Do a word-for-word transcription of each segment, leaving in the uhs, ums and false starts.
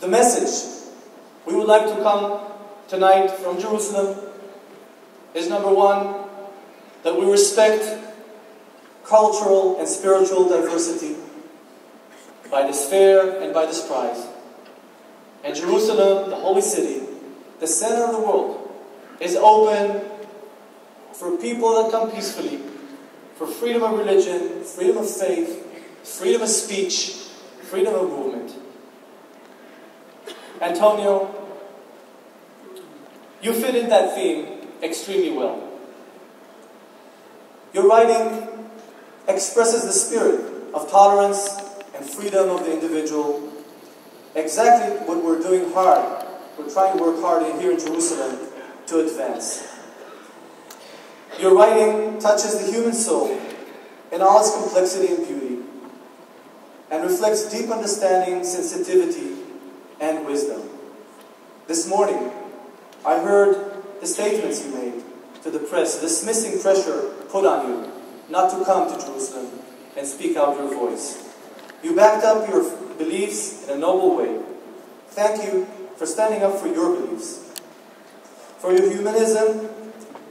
The message we would like to come tonight from Jerusalem is, number one, that we respect cultural and spiritual diversity by this fair and by this prize. And Jerusalem, the holy city, the center of the world, is open for people that come peacefully, for freedom of religion, freedom of faith, freedom of speech, freedom of movement. Antonio, you fit in that theme extremely well. Your writing expresses the spirit of tolerance and freedom of the individual, exactly what we're doing hard, we're trying to work hard here in Jerusalem to advance. Your writing touches the human soul in all its complexity and beauty, and reflects deep understanding, sensitivity, and wisdom. This morning, I heard the statements you made to the press, dismissing pressure put on you not to come to Jerusalem and speak out your voice. You backed up your beliefs in a noble way. Thank you for standing up for your beliefs, for your humanism,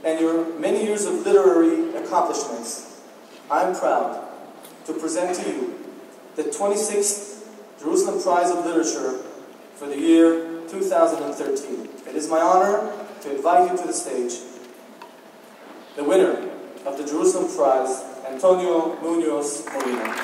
and your many years of literary accomplishments. I'm proud to present to you the twenty-sixth Jerusalem Prize of Literature for the year two thousand thirteen. It is my honor to invite you to the stage, the winner of the Jerusalem Prize, Antonio Muñoz Molina.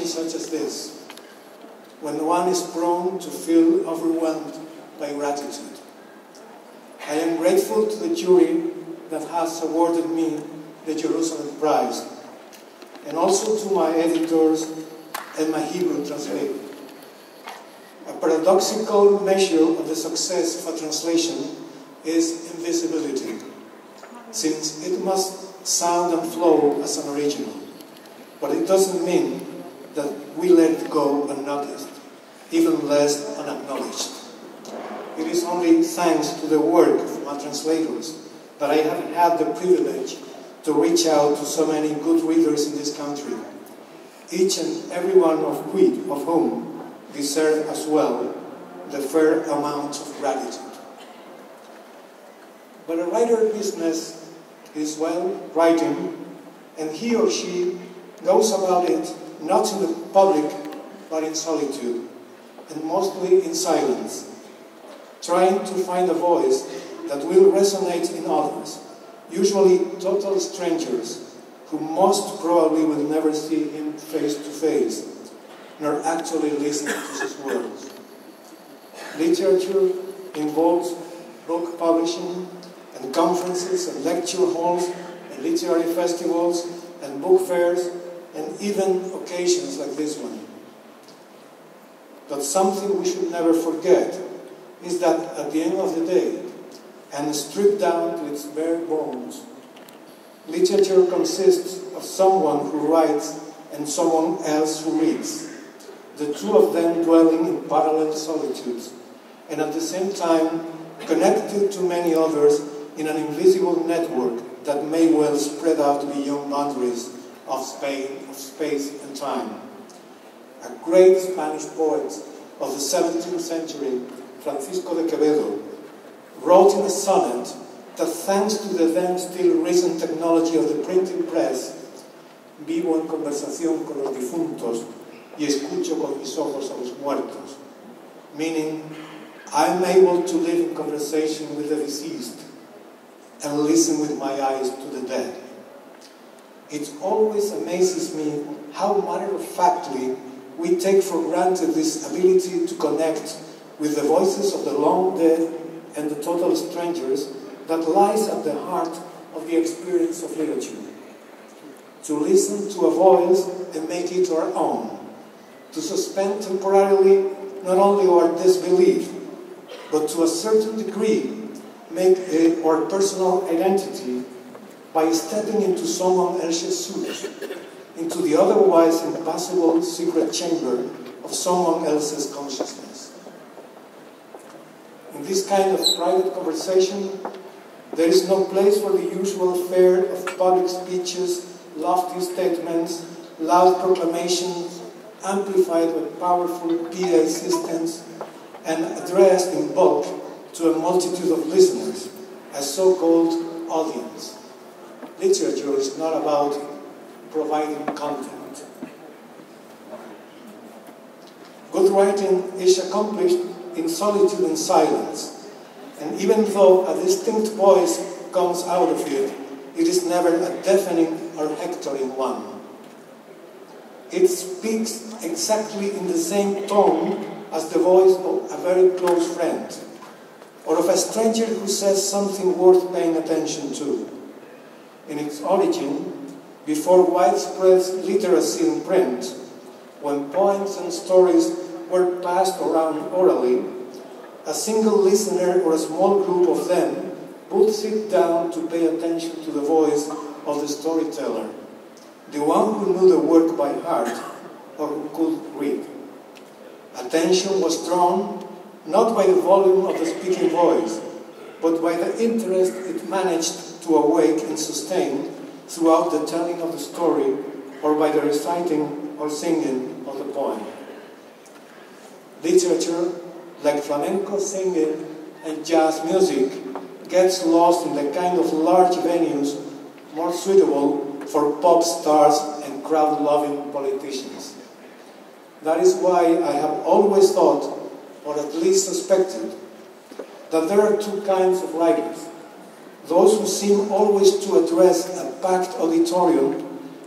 Such as this, when one is prone to feel overwhelmed by gratitude. I am grateful to the jury that has awarded me the Jerusalem Prize, and also to my editors and my Hebrew translator. A paradoxical measure of the success of a translation is invisibility, since it must sound and flow as an original, but it doesn't mean that we let go unnoticed, even less unacknowledged. It is only thanks to the work of my translators that I have had the privilege to reach out to so many good readers in this country, each and every one of whom deserve as well the fair amount of gratitude. But a writer's business is, well, writing, and he or she goes about it not in the public, but in solitude, and mostly in silence, trying to find a voice that will resonate in others, usually total strangers, who most probably will never see him face to face, nor actually listen to his words. Literature involves book publishing, and conferences, and lecture halls, and literary festivals, and book fairs, and even occasions like this one. But something we should never forget is that at the end of the day, and stripped down to its bare bones. Literature consists of someone who writes and someone else who reads, the two of them dwelling in parallel solitudes, and at the same time connected to many others in an invisible network that may well spread out beyond boundaries of space, of space and time. A great Spanish poet of the seventeenth century, Francisco de Quevedo, wrote in a sonnet that thanks to the then still recent technology of the printing press, vivo en conversación con los difuntos y escucho con mis ojos a los muertos, meaning, I am able to live in conversation with the deceased and listen with my eyes to the dead. It always amazes me how matter-of-factly we take for granted this ability to connect with the voices of the long dead and the total strangers that lies at the heart of the experience of literature. To listen to a voice and make it our own. To suspend temporarily not only our disbelief, but to a certain degree make a, our personal identity by stepping into someone else's suit, into the otherwise impassable secret chamber of someone else's consciousness. In this kind of private conversation, there is no place for the usual fare of public speeches, lofty statements, loud proclamations, amplified with powerful P A systems, and addressed in bulk to a multitude of listeners, a so-called audience. Literature is not about providing content. Good writing is accomplished in solitude and silence, and even though a distinct voice comes out of it, it is never a deafening or hectoring one. It speaks exactly in the same tone as the voice of a very close friend, or of a stranger who says something worth paying attention to. In its origin, before widespread literacy in print, when poems and stories were passed around orally, a single listener or a small group of them would sit down to pay attention to the voice of the storyteller, the one who knew the work by heart or who could read. Attention was drawn not by the volume of the speaking voice, but by the interest it managed to awake and sustain throughout the telling of the story or by the reciting or singing of the poem. Literature, like flamenco singing and jazz music, gets lost in the kind of large venues more suitable for pop stars and crowd-loving politicians. That is why I have always thought, or at least suspected, that there are two kinds of writers. Those who seem always to address a packed auditorium,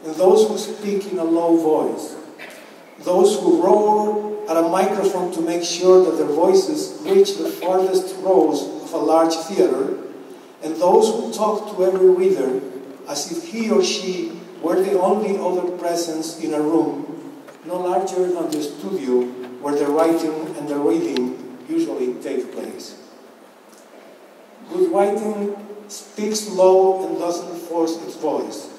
and those who speak in a low voice. Those who roar at a microphone to make sure that their voices reach the farthest rows of a large theater, and those who talk to every reader as if he or she were the only other presence in a room, no larger than the studio where the writing and the reading usually take place. Good writing speaks low and doesn't force its voice.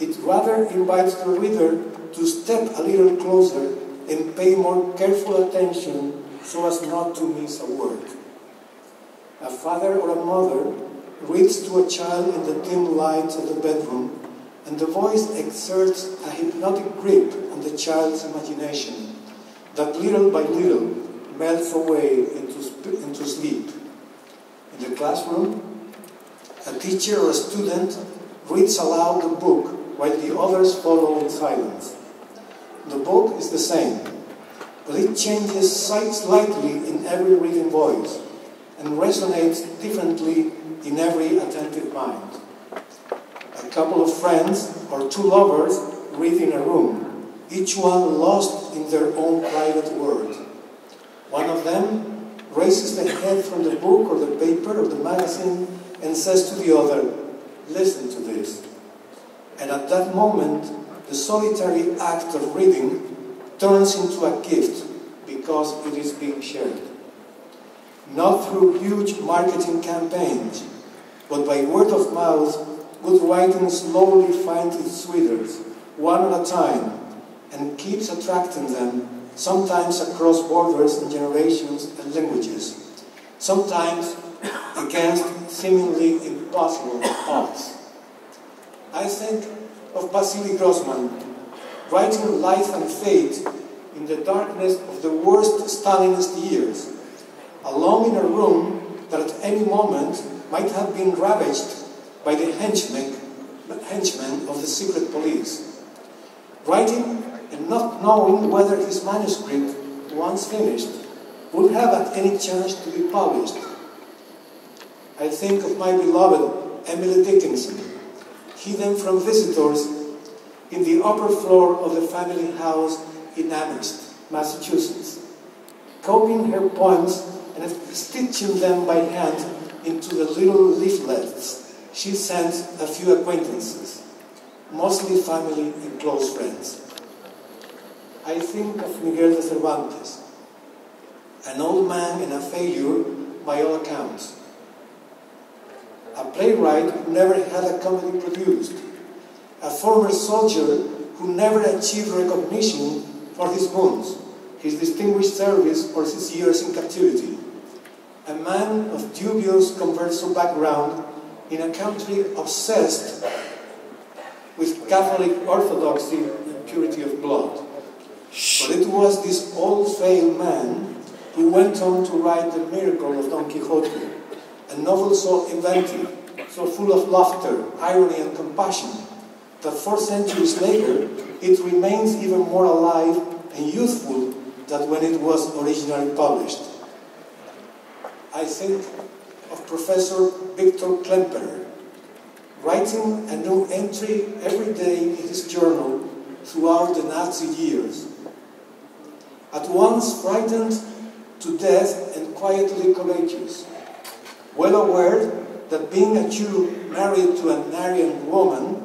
It rather invites the reader to step a little closer and pay more careful attention so as not to miss a word. A father or a mother reads to a child in the dim lights of the bedroom, and the voice exerts a hypnotic grip on the child's imagination that little by little melts away into, into sleep. In the classroom, a teacher or a student reads aloud the book while the others follow in silence. The book is the same, but it changes slightly in every reading voice and resonates differently in every attentive mind. A couple of friends or two lovers read in a room, each one lost in their own private world. One of them raises the head from the book or the paper or the magazine and says to the other, "Listen to this." And at that moment, the solitary act of reading turns into a gift because it is being shared. not through huge marketing campaigns, but by word of mouth, good writing slowly finds its readers, one at a time, and keeps attracting them, sometimes across borders and generations and languages, sometimes against seemingly impossible odds. I think of Vasily Grossman, writing Life and Fate in the darkness of the worst Stalinist years, alone in a room that at any moment might have been ravaged by the henchmen, henchmen of the secret police. Writing and not knowing whether his manuscript, once finished, would have at any chance to be published. I think of my beloved Emily Dickinson, hidden from visitors in the upper floor of the family house in Amherst, Massachusetts, copying her poems and stitching them by hand into the little leaflets she sent a few acquaintances, mostly family and close friends. I think of Miguel de Cervantes, an old man and a failure by all accounts, a playwright who never had a comedy produced, a former soldier who never achieved recognition for his wounds, his distinguished service, or his years in captivity, a man of dubious converso background in a country obsessed with Catholic orthodoxy and purity of blood. But it was this old-failed man who went on to write The Miracle of Don Quixote, a novel so inventive, so full of laughter, irony, and compassion, that four centuries later, it remains even more alive and youthful than when it was originally published. I think of Professor Victor Klemperer, writing a new entry every day in his journal throughout the Nazi years, at once frightened to death and quietly courageous, well aware that being a Jew married to an Aryan woman,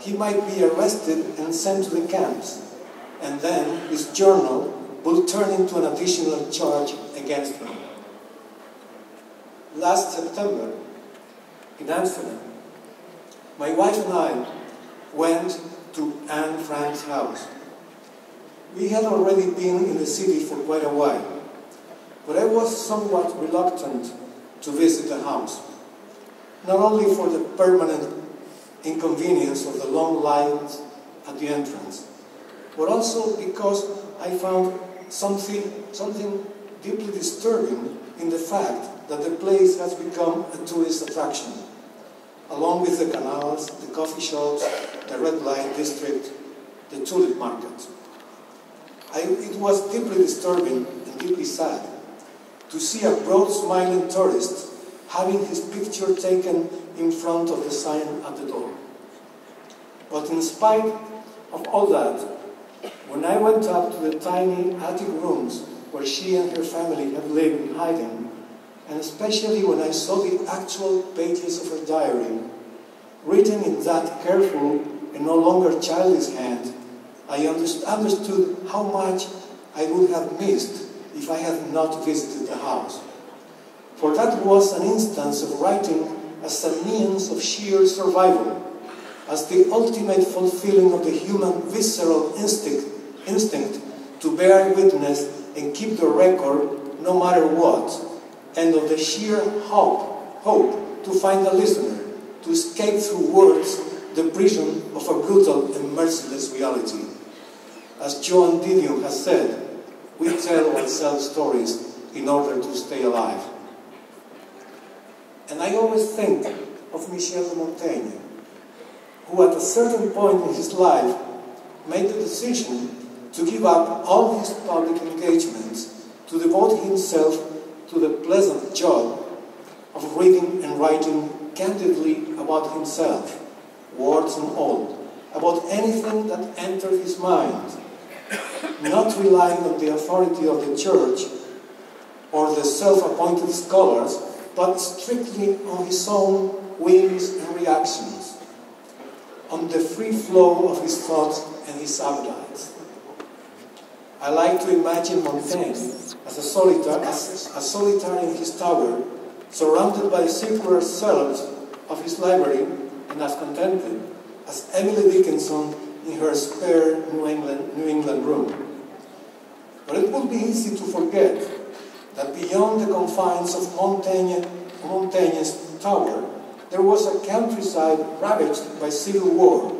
he might be arrested and sent to the camps, and then his journal will turn into an additional charge against him. Last September, in Amsterdam, my wife and I went to Anne Frank's house. We had already been in the city for quite a while, but I was somewhat reluctant to visit the house, not only for the permanent inconvenience of the long lines at the entrance, but also because I found something, something deeply disturbing in the fact that the place has become a tourist attraction, along with the canals, the coffee shops, the red light district, the tulip market. I, it was deeply disturbing and deeply sad to see a broad-smiling tourist having his picture taken in front of the sign at the door. But in spite of all that, when I went up to the tiny attic rooms where she and her family had lived in hiding, and especially when I saw the actual pages of her diary, written in that careful and no longer childish hand, I understood how much I would have missed if I had not visited the house. For that was an instance of writing as a means of sheer survival, as the ultimate fulfilling of the human visceral instinct, instinct to bear witness and keep the record no matter what, and of the sheer hope, hope to find a listener, to escape through words the prison of a brutal and merciless reality. As Joan Didion has said, we tell ourselves stories in order to stay alive. And I always think of Michel de Montaigne, who at a certain point in his life made the decision to give up all his public engagements to devote himself to the pleasant job of reading and writing candidly about himself, words and all, about anything that entered his mind, not relying on the authority of the church or the self-appointed scholars, but strictly on his own whims and reactions, on the free flow of his thoughts and his appetites. I like to imagine Montaigne as as a solitary, as, as solitary in his tower, surrounded by circular shelves of his library, and as contented as Emily Dickinson in her spare New England, New England room. But it would be easy to forget that beyond the confines of Montaigne, Montaigne's tower, there was a countryside ravaged by civil war,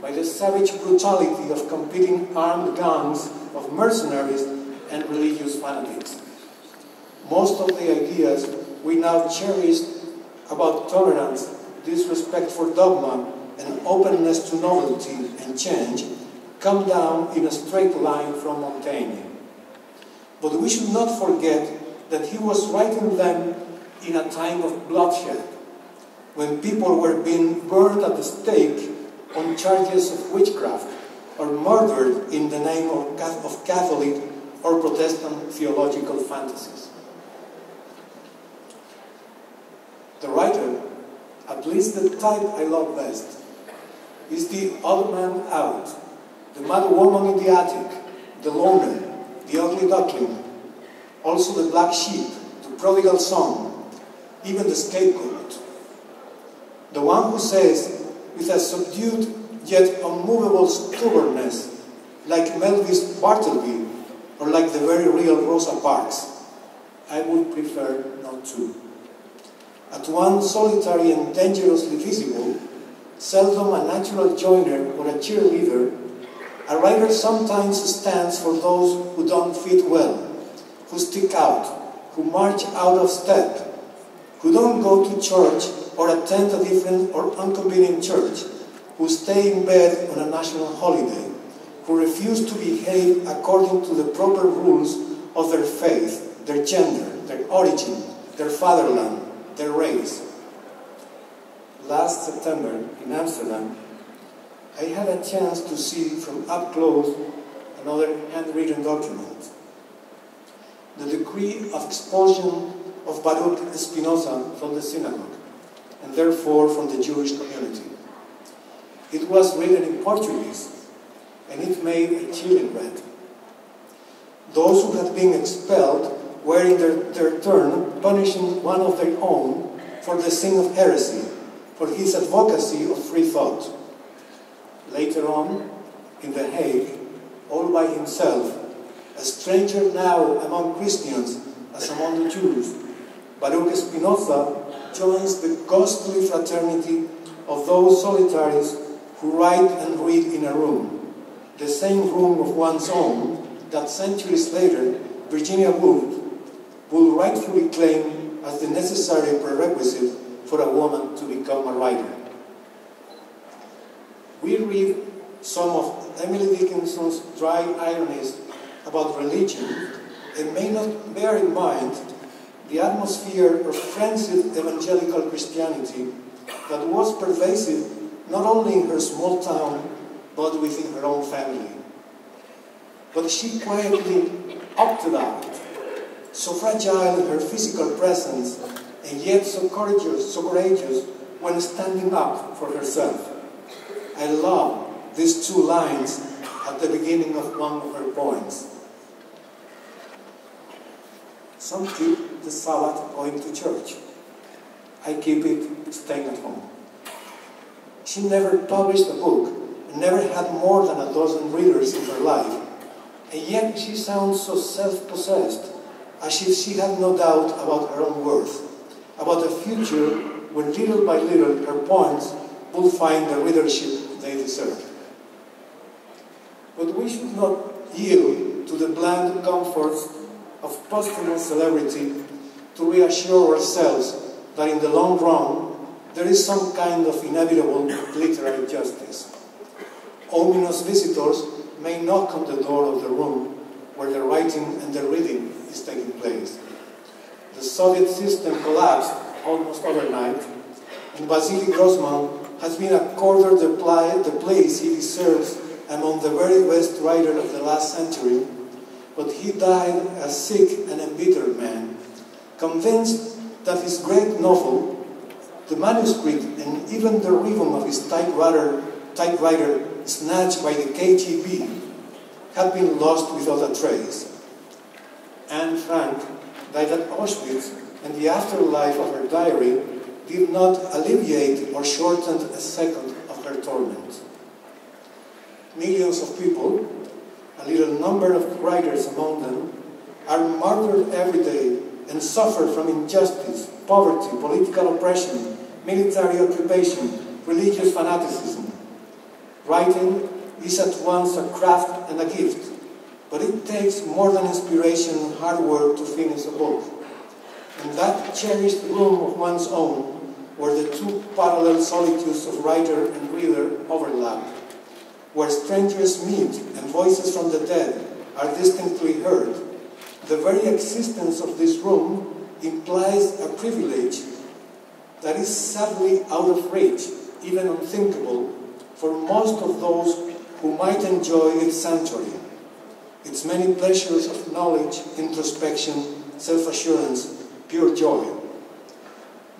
by the savage brutality of competing armed gangs of mercenaries and religious fanatics. Most of the ideas we now cherish about tolerance, disrespect for dogma, and openness to novelty and change come down in a straight line from Montaigne. But we should not forget that he was writing them in a time of bloodshed, when people were being burned at the stake on charges of witchcraft, or murdered in the name of Catholic or Protestant theological fantasies. The writer, at least the type I love best, is the odd man out, the mad woman in the attic, the loner, the ugly duckling, also the black sheep, the prodigal son, even the scapegoat. The one who says, with a subdued yet unmovable stubbornness, like Melvis Bartleby, or like the very real Rosa Parks, I would prefer not to. At once solitary and dangerously visible, seldom a natural joiner or a cheerleader, a writer sometimes stands for those who don't fit well, who stick out, who march out of step, who don't go to church or attend a different or inconvenient church, who stay in bed on a national holiday, who refuse to behave according to the proper rules of their faith, their gender, their origin, their fatherland, their race. Last September in Amsterdam, I had a chance to see from up close another handwritten document, the decree of expulsion of Baruch Spinoza from the synagogue, and therefore from the Jewish community. It was written in Portuguese, and it made a chilling read. Those who had been expelled were in their, their turn punishing one of their own for the sin of heresy, for his advocacy of free thought. Later on, in The Hague, all by himself, a stranger now among Christians as among the Jews, Baruch Spinoza joins the ghostly fraternity of those solitaries who write and read in a room, the same room of one's own that centuries later Virginia Woolf will rightfully claim as the necessary prerequisite for a woman to become a writer. We read some of Emily Dickinson's dry ironies about religion and may not bear in mind the atmosphere of frenzied evangelical Christianity that was pervasive not only in her small town, but within her own family. But she quietly opted out, so fragile in her physical presence, and yet so courageous, so courageous when standing up for herself. I love these two lines at the beginning of one of her poems. Some keep the Sabbath going to church. I keep it staying at home. She never published a book, and never had more than a dozen readers in her life, and yet she sounds so self-possessed, as if she had no doubt about her own worth, about a future when little by little her poems will find the readership they deserve. But we should not yield to the bland comforts of posthumous celebrity to reassure ourselves that in the long run there is some kind of inevitable literary justice. Ominous visitors may knock on the door of the room where the writing and the reading is taking place. The Soviet system collapsed almost overnight, and Vasily Grossman has been accorded the, pl the place he deserves among the very best writers of the last century, but he died a sick and embittered man, convinced that his great novel, the manuscript and even the ribbon of his typewriter, typewriter snatched by the K G B, had been lost without a trace. Anne Frank died at Auschwitz, and the afterlife of her diary did not alleviate or shorten a second of her torment. Millions of people, a little number of writers among them, are martyred every day and suffer from injustice, poverty, political oppression, military occupation, religious fanaticism. Writing is at once a craft and a gift, but it takes more than inspiration and hard work to finish a book. In that cherished room of one's own, where the two parallel solitudes of writer and reader overlap, where strangers meet and voices from the dead are distinctly heard, the very existence of this room implies a privilege that is sadly out of reach, even unthinkable, for most of those who might enjoy its sanctuary, its many pleasures of knowledge, introspection, self-assurance, pure joy.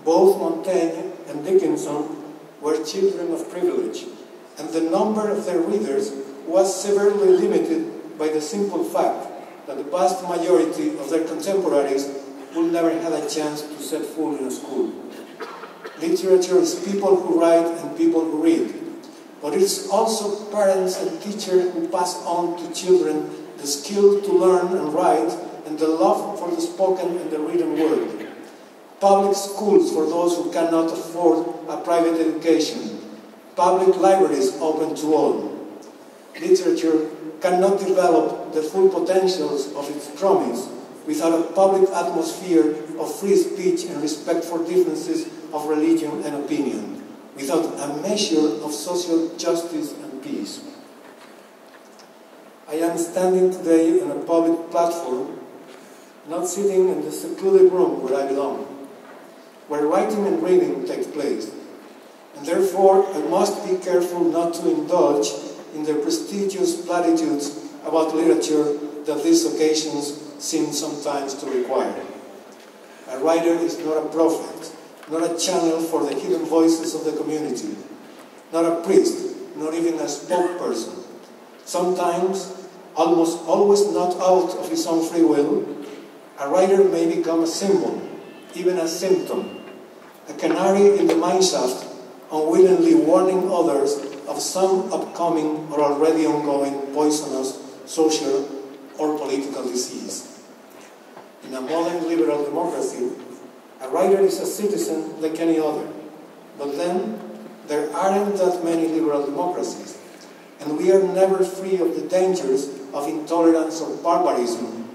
Both Montaigne and Dickinson were children of privilege, and the number of their readers was severely limited by the simple fact that the vast majority of their contemporaries would never have a chance to set foot in a school. Literature is people who write and people who read, but it's also parents and teachers who pass on to children the skill to learn and write and the love for the spoken and the written word. Public schools for those who cannot afford a private education. Public libraries open to all. Literature cannot develop the full potentials of its promise without a public atmosphere of free speech and respect for differences of religion and opinion, without a measure of social justice and peace. I am standing today on a public platform, not sitting in the secluded room where I belong, where writing and reading take place, and therefore I must be careful not to indulge in the prestigious platitudes about literature that these occasions seem sometimes to require. A writer is not a prophet, not a channel for the hidden voices of the community, not a priest, not even a spokesperson. Sometimes, almost always not out of his own free will, a writer may become a symbol, even a symptom, a canary in the mineshaft, unwillingly warning others of some upcoming or already ongoing poisonous social or political disease. In a modern liberal democracy, a writer is a citizen like any other, but then there aren't that many liberal democracies, and we are never free of the dangers of intolerance or barbarism,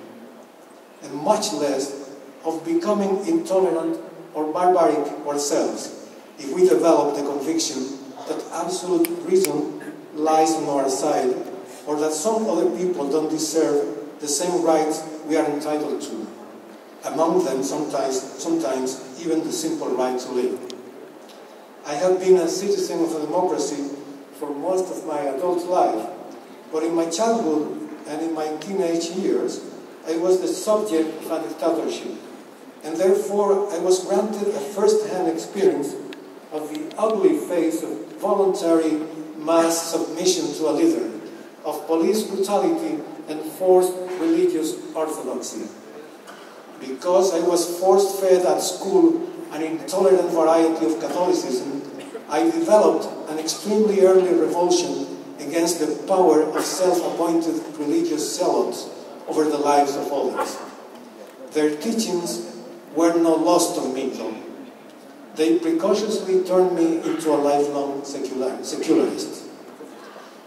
and much less of becoming intolerant or barbaric ourselves if we develop the conviction that absolute reason lies on our side, or that some other people don't deserve the same rights we are entitled to. Among them, sometimes, sometimes even the simple right to live. I have been a citizen of a democracy for most of my adult life, but in my childhood and in my teenage years, I was the subject of a dictatorship, and therefore I was granted a first-hand experience of the ugly face of voluntary mass submission to a leader, of police brutality and forced religious orthodoxy. Because I was force-fed at school an intolerant variety of Catholicism, I developed an extremely early revulsion against the power of self-appointed religious zealots over the lives of others. Their teachings were not lost on me, though. They precautiously turned me into a lifelong secular, secularist.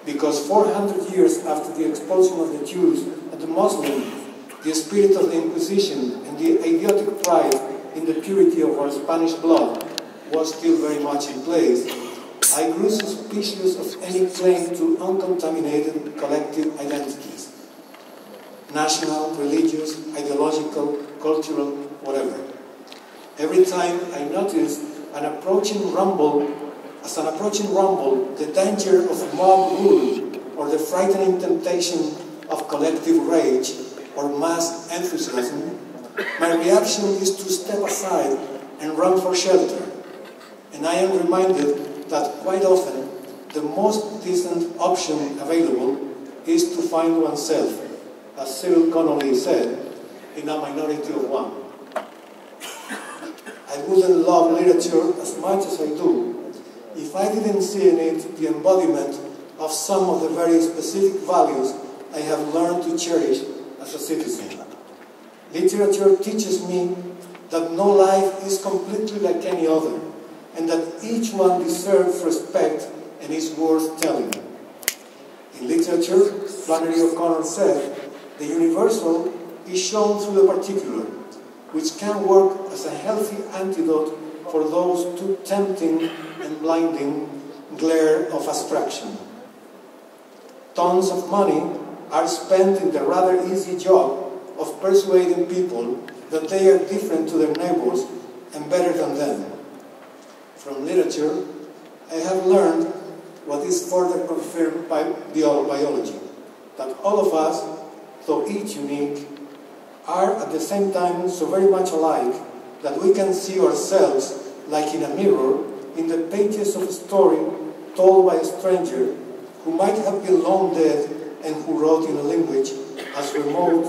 Because four hundred years after the expulsion of the Jews and the Muslims, the spirit of the Inquisition and the idiotic pride in the purity of our Spanish blood was still very much in place, I grew suspicious of any claim to uncontaminated collective identities. National, religious, ideological, cultural, whatever. Every time I noticed an approaching rumble, as an approaching rumble, the danger of mob rule or the frightening temptation of collective rage, or mass enthusiasm, my reaction is to step aside and run for shelter. And I am reminded that quite often the most decent option available is to find oneself, as Cyril Connolly said, in a minority of one. I wouldn't love literature as much as I do if I didn't see in it the embodiment of some of the very specific values I have learned to cherish as a citizen. Literature teaches me that no life is completely like any other, and that each one deserves respect and is worth telling. In literature, Flannery O'Connor said, the universal is shown through the particular, which can work as a healthy antidote for those too tempting and blinding glare of abstraction. Tons of money are spent in the rather easy job of persuading people that they are different to their neighbors and better than them. From literature, I have learned what is further confirmed by the old biology, that all of us, though each unique, are at the same time so very much alike that we can see ourselves, like in a mirror, in the pages of a story told by a stranger who might have been long dead and who wrote in a language as remote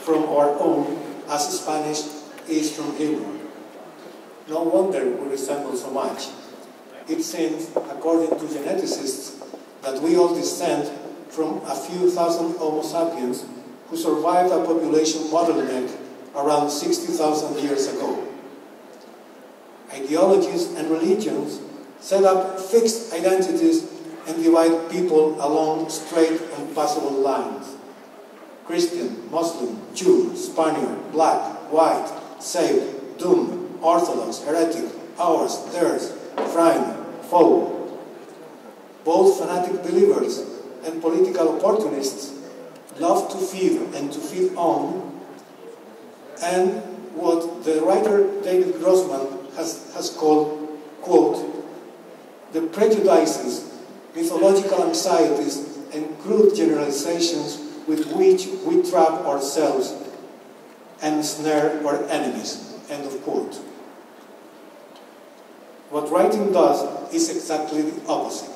from our own as Spanish is from Hebrew. No wonder we resemble so much. It seems, according to geneticists, that we all descend from a few thousand Homo sapiens who survived a population bottleneck around sixty thousand years ago. Ideologies and religions set up fixed identities and divide people along straight and passable lines. Christian, Muslim, Jew, Spaniard, black, white, saved, doomed, orthodox, heretic, ours, theirs, friend, foe. Both fanatic believers and political opportunists love to feed and to feed on, and what the writer David Grossman has, has called, quote, the prejudices, mythological anxieties, and crude generalizations with which we trap ourselves and snare our enemies, end of quote. What writing does is exactly the opposite.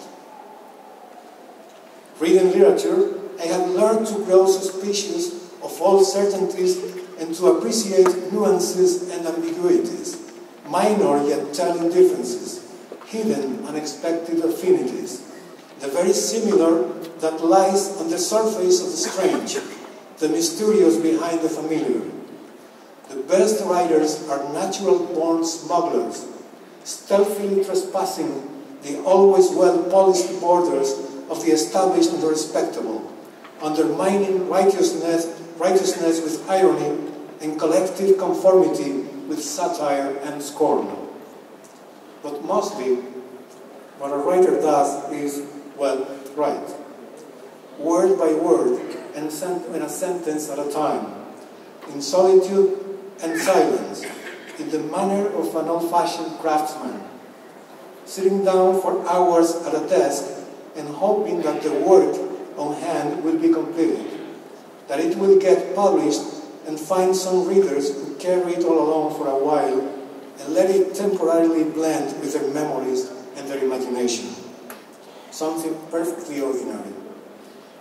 Reading literature, I have learned to grow suspicious of all certainties and to appreciate nuances and ambiguities, minor yet telling differences, hidden unexpected affinities, the very similar that lies on the surface of the strange, the mysterious behind the familiar. The best writers are natural-born smugglers, stealthily trespassing the always well-polished borders of the established and the respectable, undermining righteousness, righteousness with irony and collective conformity with satire and scorn. But mostly, what a writer does is, well, write, word by word and in a sentence at a time, in solitude and silence, in the manner of an old-fashioned craftsman, sitting down for hours at a desk and hoping that the work on hand will be completed, that it will get published and find some readers who carry it all along for a while and let it temporarily blend with their memories and their imagination. Something perfectly ordinary.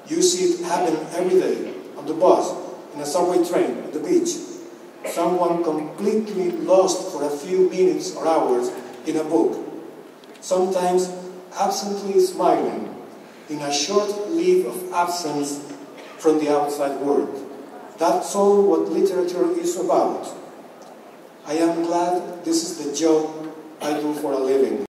You see it happen every day, on the bus, in a subway train, at the beach. Someone completely lost for a few minutes or hours in a book, sometimes absently smiling, in a short leave of absence from the outside world. That's all what literature is about. I am glad this is the job I do for a living.